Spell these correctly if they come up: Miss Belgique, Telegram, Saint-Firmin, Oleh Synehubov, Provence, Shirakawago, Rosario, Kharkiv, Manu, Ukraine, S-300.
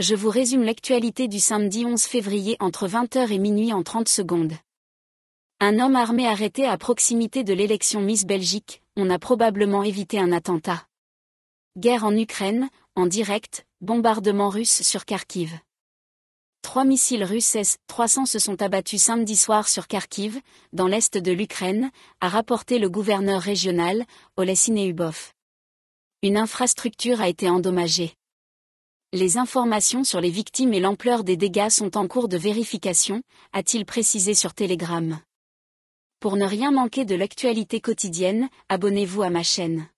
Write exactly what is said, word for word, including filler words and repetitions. Je vous résume l'actualité du samedi onze février entre vingt heures et minuit en trente secondes. Un homme armé arrêté à proximité de l'élection Miss Belgique, on a probablement évité un attentat. Guerre en Ukraine, en direct, bombardement russe sur Kharkiv. Trois missiles russes S trois cents se sont abattus samedi soir sur Kharkiv, dans l'est de l'Ukraine, a rapporté le gouverneur régional, Oleh Synehubov. Une infrastructure a été endommagée. Les informations sur les victimes et l'ampleur des dégâts sont en cours de vérification, a-t-il précisé sur Telegram. Pour ne rien manquer de l'actualité quotidienne, abonnez-vous à ma chaîne.